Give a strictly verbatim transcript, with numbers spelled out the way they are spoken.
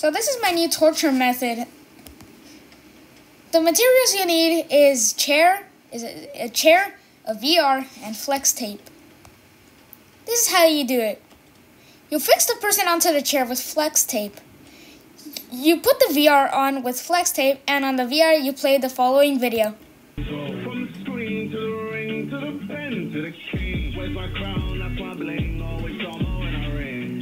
So this is my new torture method. The materials you need is chair, is a, a chair, a V R, and flex tape. This is how you do it. You fix the person onto the chair with flex tape. You put the V R on with flex tape, and on the V R you play the following video. From screen to the ring to the pen to the key. Where's my crown? That's my blame. Always on my